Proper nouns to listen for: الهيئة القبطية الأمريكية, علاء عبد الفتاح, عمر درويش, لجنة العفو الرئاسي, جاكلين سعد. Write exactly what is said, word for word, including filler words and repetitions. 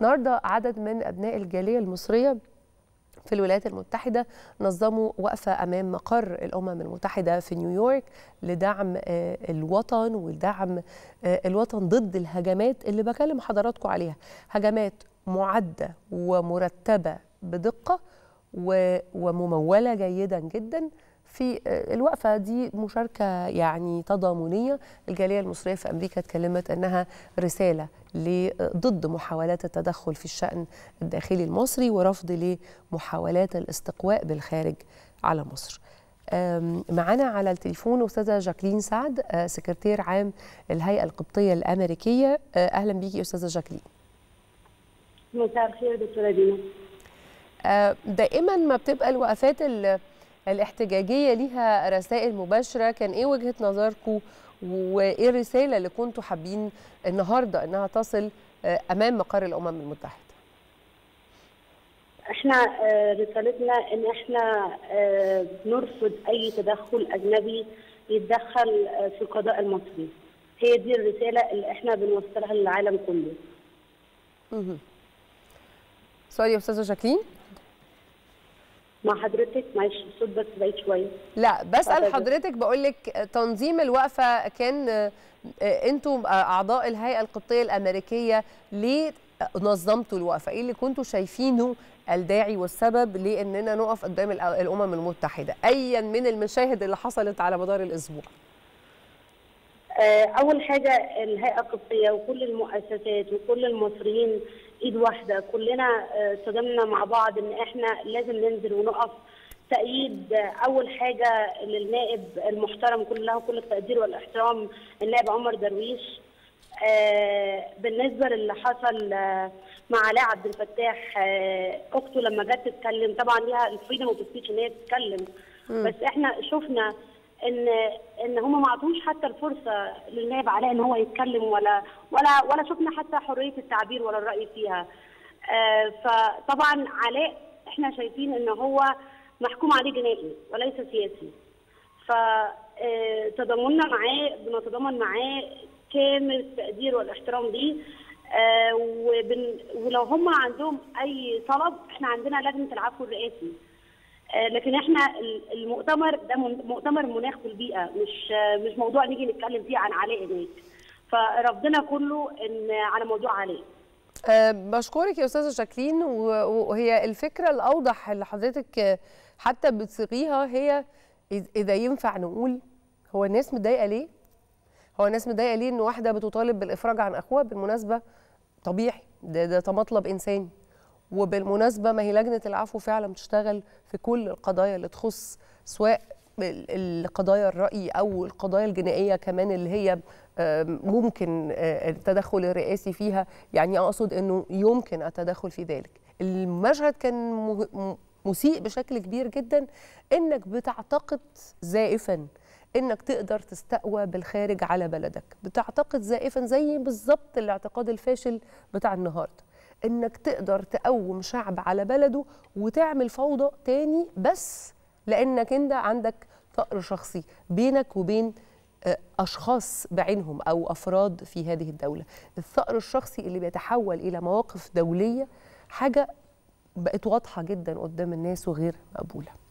النهارده عدد من أبناء الجالية المصرية في الولايات المتحدة نظموا وقفة أمام مقر الأمم المتحدة في نيويورك لدعم الوطن ولدعم الوطن ضد الهجمات اللي بكلم حضراتكم عليها، هجمات معدة ومرتبة بدقة وممولة جيدا جدا. في الوقفة دي مشاركة يعني تضامنية، الجالية المصرية في أمريكا اتكلمت أنها رسالة ضد محاولات التدخل في الشأن الداخلي المصري ورفض لمحاولات الاستقواء بالخارج على مصر. معانا على التليفون أستاذة جاكلين سعد، سكرتير عام الهيئة القبطية الأمريكية. أهلا بيكي أستاذة جاكلين. مساء الخير دكتورة دينا. دائما ما بتبقى الوقفات الاحتجاجية ليها رسائل مباشرة، كان ايه وجهة نظركم وايه الرسالة اللي كنتوا حابين النهاردة انها تصل امام مقر الامم المتحدة؟ احنا رسالتنا ان احنا نرفض اي تدخل اجنبي يتدخل في القضاء المصري، هي دي الرسالة اللي احنا بنوصلها للعالم كله. اها سوري يا استاذة جاكلين، مع حضرتك معلش الصوت بس بعيد شويه. لا بسال حضرتك، بقول لك تنظيم الوقفه كان انتم اعضاء الهيئه القبطيه الامريكيه، ليه نظمتوا الوقفه؟ ايه اللي كنتوا شايفينه الداعي والسبب لاننا نقف قدام الامم المتحده ايا من المشاهد اللي حصلت على مدار الاسبوع؟ اول حاجه الهيئه القبطيه وكل المؤسسات وكل المصريين ايد واحده، كلنا صدمنا مع بعض ان احنا لازم ننزل ونقف تأييد. اول حاجه للنائب المحترم، كل له كل التقدير والاحترام، النائب عمر درويش. بالنسبه للي حصل مع علاء عبد الفتاح، اخته لما جت تتكلم، طبعا ليها الفريدم اوف سبيتش ان هي تتكلم، بس احنا شفنا ان ان هم ما عطوش حتى الفرصه للنائب علاء ان هو يتكلم، ولا ولا ولا شفنا حتى حريه التعبير ولا الراي فيها. آه فطبعا علاء احنا شايفين ان هو محكوم عليه جنائي وليس سياسي، فتضامننا معاه بنتضامن معاه كامل التقدير والاحترام ليه. آه ولو هم عندهم اي طلب احنا عندنا لجنه العفو الرئاسي، لكن احنا المؤتمر ده مؤتمر مناخ والبيئه، مش مش موضوع نيجي نتكلم فيه عن علاء هناك، فرفضنا كله ان على موضوع علاء. أه بشكرك يا استاذه جاكلين، وهي الفكره الاوضح اللي حضرتك حتى بتصيغيها هي اذا ينفع نقول هو الناس متضايقه ليه؟ هو الناس متضايقه ليه ان واحده بتطالب بالافراج عن اخوها؟ بالمناسبه طبيعي، ده ده مطلب انساني، وبالمناسبة ما هي لجنة العفو فعلا بتشتغل في كل القضايا اللي تخص سواء القضايا الرأي أو القضايا الجنائية كمان اللي هي ممكن التدخل الرئاسي فيها، يعني أقصد أنه يمكن التدخل في ذلك. المشهد كان مسيء بشكل كبير جدا، أنك بتعتقد زائفا أنك تقدر تستقوى بالخارج على بلدك، بتعتقد زائفا زي بالظبط الاعتقاد الفاشل بتاع النهارده، انك تقدر تقوم شعب على بلده وتعمل فوضى تاني بس لانك انت عندك فقر شخصي بينك وبين اشخاص بعينهم او افراد في هذه الدوله. الفقر الشخصي اللي بيتحول الى مواقف دوليه حاجه بقت واضحه جدا قدام الناس وغير مقبوله.